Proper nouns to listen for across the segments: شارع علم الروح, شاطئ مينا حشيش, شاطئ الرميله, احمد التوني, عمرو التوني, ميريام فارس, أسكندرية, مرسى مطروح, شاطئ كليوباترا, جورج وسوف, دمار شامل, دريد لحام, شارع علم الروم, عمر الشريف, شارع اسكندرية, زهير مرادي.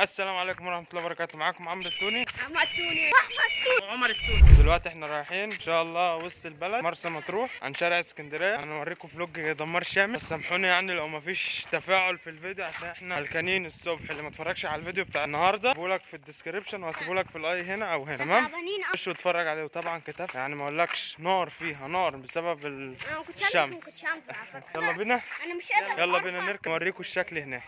السلام عليكم ورحمة الله وبركاته. معاكم عمرو التوني احمد التوني. دلوقتي احنا رايحين ان شاء الله وسط البلد مرسى مطروح عن شارع اسكندرية. هنوريكم فلوج دمار شامل، بس سامحوني يعني لو مفيش تفاعل في الفيديو عشان احنا هلكانين الصبح. اللي ما اتفرجش على الفيديو بتاع النهارده هسيبهولك في الديسكربشن وهسيبهولك في الاي هنا او هنا، تمام؟ خش واتفرج عليه. وطبعا كتف يعني ما اقولكش نار، فيها نار بسبب الشمس. يلا بينا، يلا بينا نركب اوريكم الشكل هناك.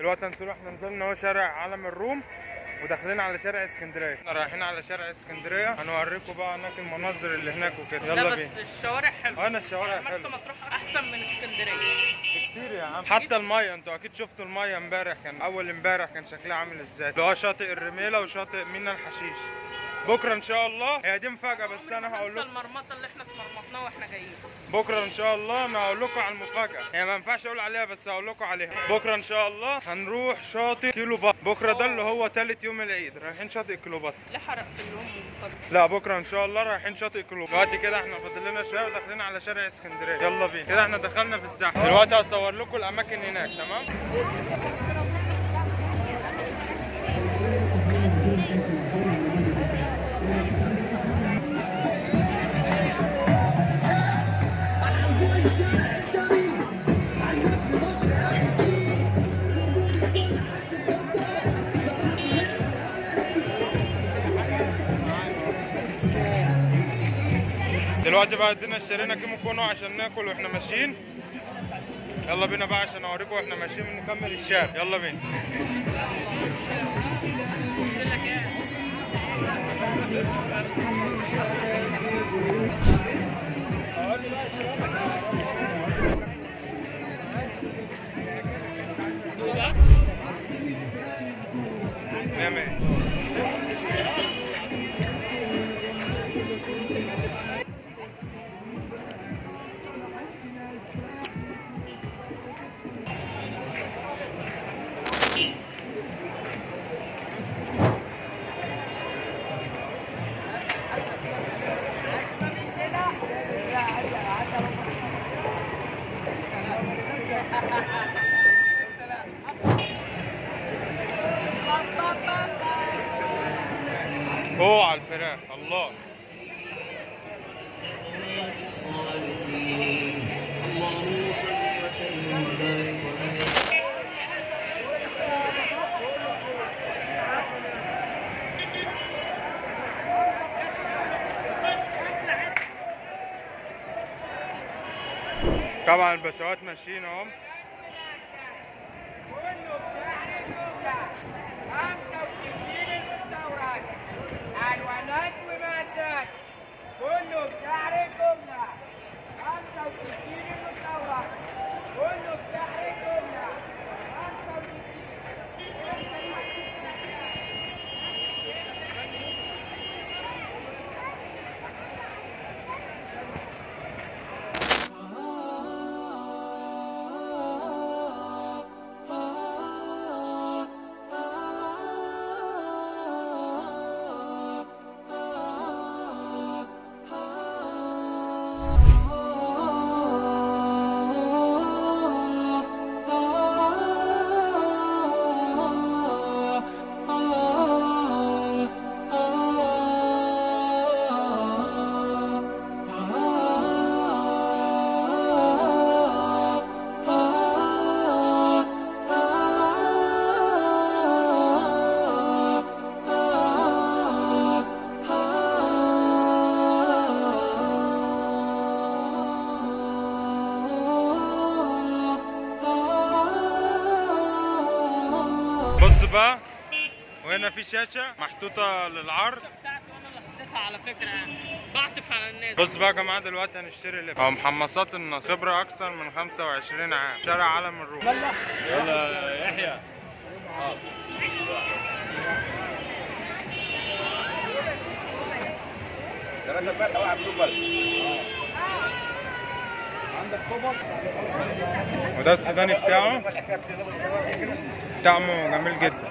دلوقتي هنسيبه، احنا نزلنا هو شارع علم الروم وداخلين على شارع اسكندريه. احنا رايحين على شارع اسكندريه، هنوريكم بقى هناك المناظر اللي هناك وكده. يلا بينا. بس الشوارع حلوه، انا الشوارع حلوه، مرسى مطروح احسن من اسكندريه بكتير يا عم. حتى الميه، انتوا اكيد شفتوا الميه امبارح، كان اول امبارح كان شكلها عامل ازاي، اللي هو شاطئ الرميله وشاطئ مينا الحشيش. بكره ان شاء الله، هي دي مفاجاه بس انا هقول لكم المرمطه اللي احنا اتمرمطناها واحنا جايين. بكره ان شاء الله انا هقول لكم على المفاجاه، هي ما ينفعش اقول عليها بس هقول لكم عليها. بكره ان شاء الله هنروح شاطئ كليوباترا، بكره ده اللي هو ثالث يوم العيد رايحين شاطئ كليوباترا. ليه حرقت اليوم المفضل؟ لا بكره ان شاء الله رايحين شاطئ كليوباترا. دلوقتي كده احنا فاضل لنا شويه وداخلين على شارع اسكندريه. يلا بينا. كده احنا دخلنا في الزحمه، دلوقتي هصور لكم الاماكن هناك، تمام؟ دلوقتي بقى ادينا اشترينا كيمو كونو عشان ناكل واحنا ماشيين. يلا بينا بقى عشان اوريكم واحنا ماشيين نكمل الشارع. يلا بينا. اوه على الفراخ، الله. طبعا البسوات ماشيين اهو. بقى وهنا في شاشه محطوطه للعرض بتاعتي، وانا اللي حطيتها على فكره، يعني بعطف على الناس. بص بقى يا جماعه، دلوقتي هنشتري لب او محمصات النصر، خبره اكثر من 25 عام، شارع علم الروح. يلا يا يحيى. وده السوداني بتاعه، طعمه جميل جدا.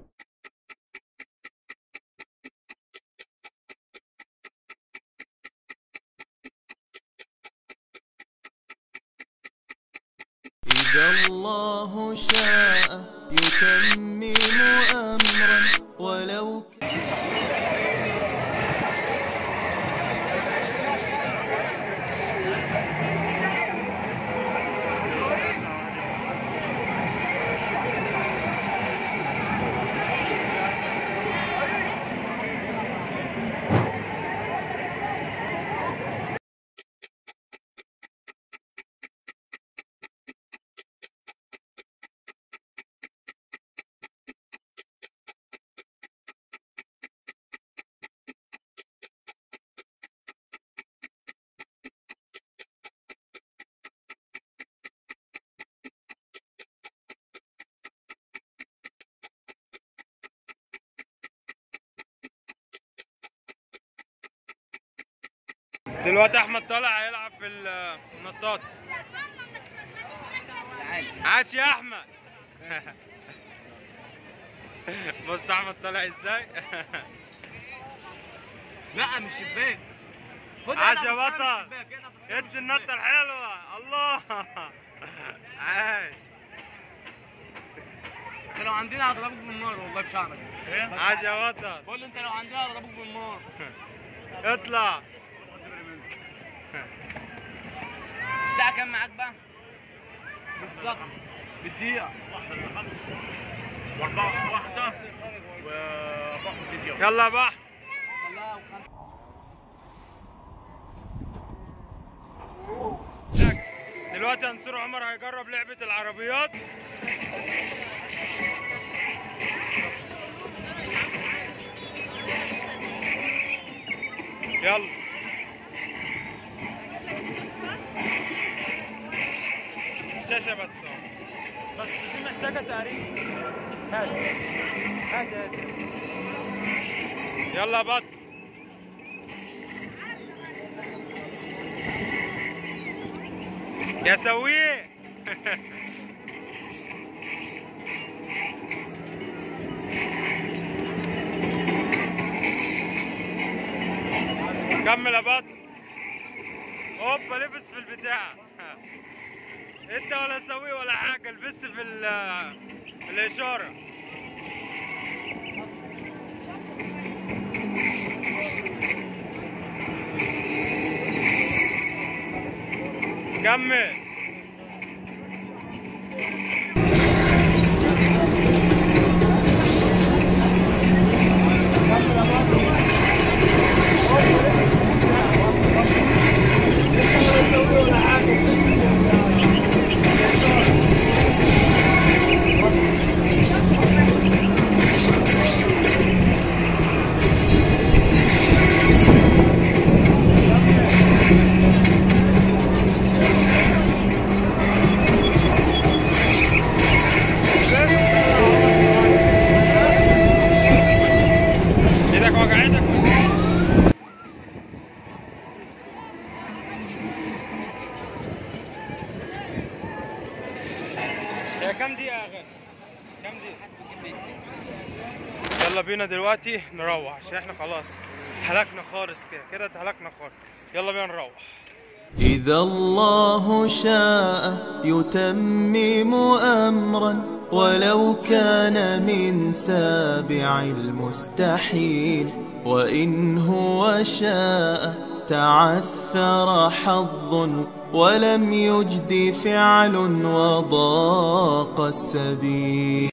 إذا الله شاء يتمم أمرا ولو دلوقتي احمد طالع هيلعب في النطاط. عاش يا احمد. بص احمد طالع ازاي. لا مش شباك. عاش يا بطل. ادي النطه الحلوه. الله عاش. انت لو عندنا هضربك بالنار والله بشعرك. عاش يا بطل. بقول له انت لو عندنا هضربك بالنار. اطلع. الساعة كام معاك بقى؟ بالظبط بالدقيقة 1:05 و4:1 و4:50. يلا يا بحر. دلوقتي انصور عمر هيجرب لعبة العربيات. يلا شاشة بس بس دي محتاجة تقريب. هادي هادي هادي. يلا يا بطل. يا سويه. كمل يا بطل. هوبا لبس في البتاع. انت ولا سوي ولا حاجه، البس في الاشاره. كمل. كم دقيقة يا غالي؟ كم دقيقة؟ حسب الكمية. يلا بينا دلوقتي نروح عشان احنا خلاص اتهلكنا خالص كده كده اتهلكنا خالص. يلا بينا نروح. إذا الله شاء يتمم أمرا ولو كان من سابع المستحيل، وإن هو شاء تعثر حظ ولم يجد فعل وضاق السبيل.